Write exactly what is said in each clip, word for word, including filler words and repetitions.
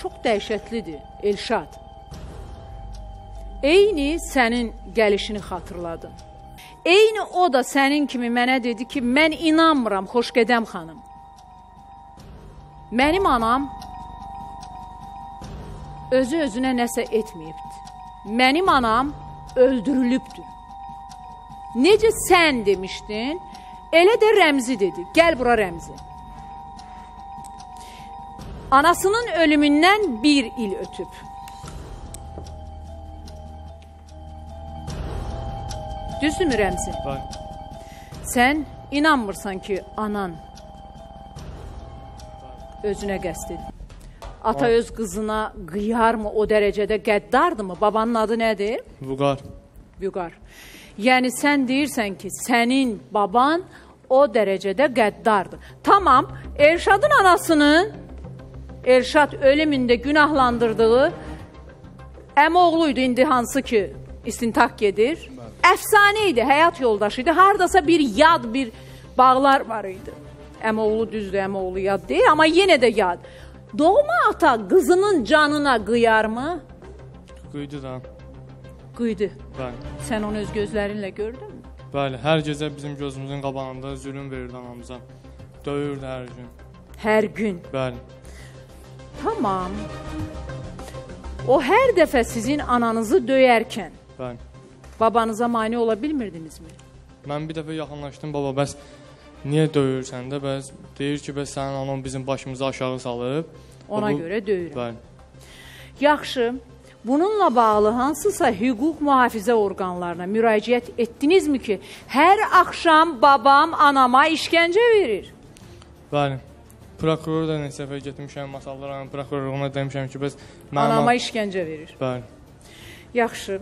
çox dəhşətlidir, Elşad. Eyni sənin gəlişini xatırladı. Eyni o da sənin kimi mənə dedi ki, mən inanmıram Xoşqədəm xanım. Mənim anam özü-özünə nəsə etməyibdir. Mənim anam öldürülübdür. Necə sən demişdin, elə də Rəmzi dedi. Gəl bura Rəmzi. Anasının ölümündən bir il ötüb. Düzdürmü Rəmzi? Var. Sən inanmırsan ki, anan özünə qəsd edir. Ata var. Öz qızına qıyar mı, o dərəcədə qəddardır mı? Babanın adı nədir? Vüqar. Vüqar. Yəni, sən deyirsən ki, sənin baban o dərəcədə qəddardır. Tamam, Elşadın anasının Elşad ölümündə günahlandırdığı əmioğluydu indi hansı ki istintaq gedir. Əfsane idi, həyat yoldaşı idi. Haradasa bir yad, bir bağlar var idi. Əmioğlu düzdür, əmioğlu yad deyil, amma yenə də yad. Doğma ata qızının canına qıyar mı? Qıydı da. Qıydı. Bəli. Sən onu öz gözlərinlə gördün mü? Bəli, hər gecə bizim gözümüzün qabağında zülüm verirdi anamıza. Döyürdü hər gün. Hər gün? Bəli. Tamam. O hər dəfə sizin ananızı döyərkən, bəli, babanıza mane ola bilmirdinizmi? Mən bir dəfə yaxınlaşdım, baba, bəs niyə döyürsən də, bəs deyir ki, bəs sənin anan bizim başımızı aşağı salıb. Ona bu... görə döyürəm. Bəli. Yaxşı, bununla bağlı hansısa hüquq mühafizə orqanlarına müraciət etdinizmi ki, hər axşam babam anama işgəncə verir? Bəli. Prokuror da neçə dəfə getmişəm, masallara, prokurorluğuna demişəm ki, bəs anama işgəncə verir. Bəli. Yaxşı.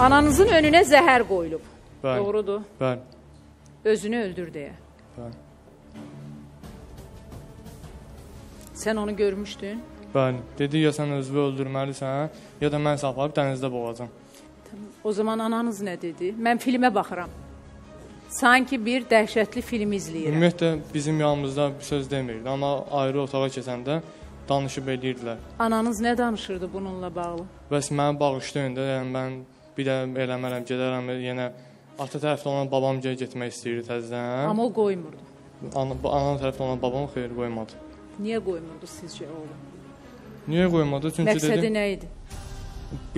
Ananızın önünə zəhər qoyulub. Bəli. Doğrudur. Bəli. Özünü öldür deyə. Bəli. Sən onu görmüşdün? Bəli. Dedi ya sən özünü öldürməlisən, ya da mən saxlayıb dənizdə boğacam. O zaman ananız nə dedi? Mən filmə baxıram. Sanki bir dəhşətli film izləyirəm. Ümumiyyətlə, bizim yanımızda bir söz demirdi, amma ayrı otağa keçəndə danışıb edirdilər. Ananız nə danışırdı bununla bağlı? Bəs mən bağışlayın da, yəni mən bir də eləmərəm, gedərəm, yenə ata tərəfdə olan babam getmək istəyirdi təzdən. Amma o qoymurdu. Ana, ana tərəfdə olan babam xeyir qoymadı. Niyə qoymurdu sizcə oğlum? Niyə qoymadı? Çünki məqsədi dedim, nə idi?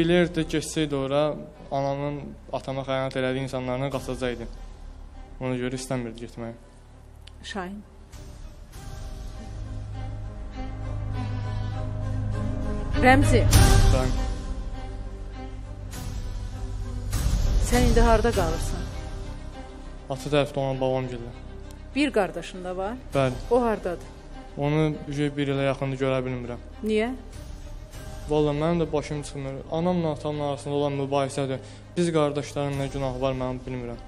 Bilirdi, geçsəydi ora, anamın atama xəyanət elədiyi insanlarına qaçacaqdı. Ona görə istəmirdi getməyi. Şahin. Rəmzi. Bəli. Sən indi harada qalırsan? Atı tərəfdə olan babam gəlir. Bir qardaşın da var? Bəli. O haradadır? Onu bir ilə yaxında görə bilmirəm. Niyə? Valla mənim də başım çıxmır. Anamla atamın arasında olan mübahisədir. Biz qardaşların nə günahı var mənim bilmirəm.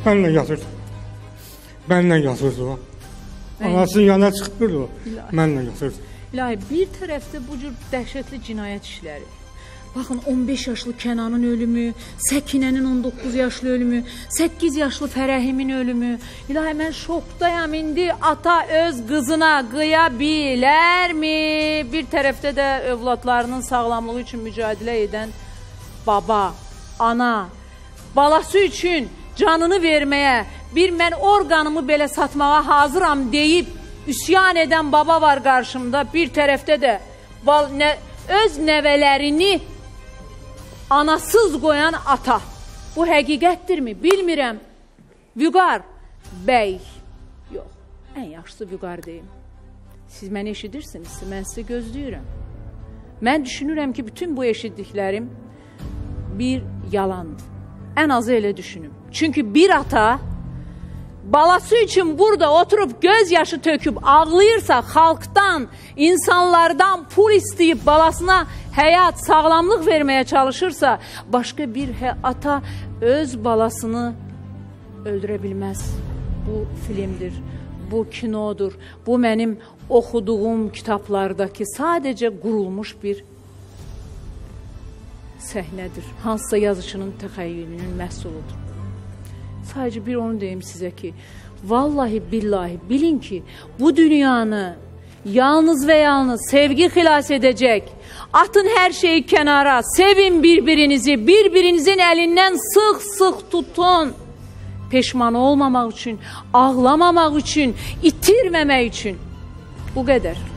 Mənlə yatırdı. Mənlə yatırdı o. Anasının yanına çıxıbdır o. Mənlə yatırdı. İlahi, bir tərəfdə bu cür dəhşətli cinayət işləri. Baxın, on beş yaşlı Kənanın ölümü, Səkinənin on doqquz yaşlı ölümü, səkkiz yaşlı Fərəhimin ölümü. İlahi, mən şokdayam indi. Ata öz qızına qıya bilərmi? Bir tərəfdə də övladlarının sağlamlığı üçün mücadilə edən baba, ana, balası üçün canını verməyə, bir mən orqanımı belə satmağa hazıram deyib üsyan edən baba var qarşımda, bir tərəfdə də bal, nə, öz nəvələrini anasız qoyan ata. Bu həqiqətdirmi? Bilmirəm. Vüqar bəy. Yox, ən yaxşısı Vüqar deyim. Siz məni eşidirsiniz, mən sizi gözləyirəm. Mən düşünürəm ki, bütün bu eşitdiklərim bir yalandır. Ən azı elə düşünüm. Çünki bir ata balası üçün burada oturub gözyaşı töküb ağlayırsa, xalqdan, insanlardan pul istəyib balasına həyat, sağlamlıq verməyə çalışırsa, başqa bir ata öz balasını öldürebilmez. Bu filmdir, bu kinodur, bu benim okuduğum kitaplardaki sadece gurulmuş bir səhnedir. Hansısa yazışının təxəyyülünün məhsuludur. Sadece bir onu deyim sizə ki, vallahi billahi bilin ki, bu dünyanı yalnız ve yalnız sevgi xilas edecek. Atın her şeyi kenara, sevin birbirinizi, birbirinizin elinden sık sık tutun. Peşman olmamak için, ağlamamak için, itirmemek için. Bu kadar.